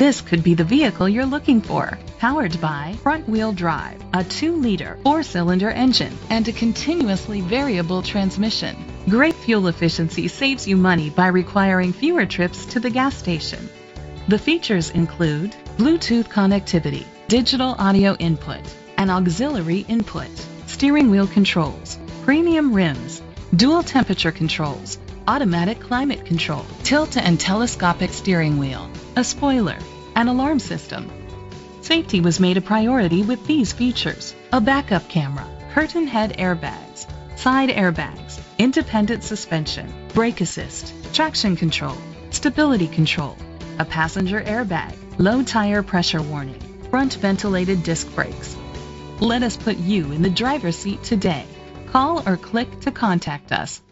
This could be the vehicle you're looking for. Powered by front-wheel drive, a 2-liter 4-cylinder engine, and a continuously variable transmission. Great fuel efficiency saves you money by requiring fewer trips to the gas station. The features include Bluetooth connectivity, digital audio input, and auxiliary input, steering wheel controls, premium rims, dual temperature controls, automatic climate control, tilt and telescopic steering wheel, a spoiler, an alarm system. Safety was made a priority with these features: a backup camera, curtain head airbags, side airbags, independent suspension, brake assist, traction control, stability control, a passenger airbag, low tire pressure warning, front ventilated disc brakes. Let us put you in the driver's seat today. Call or click to contact us.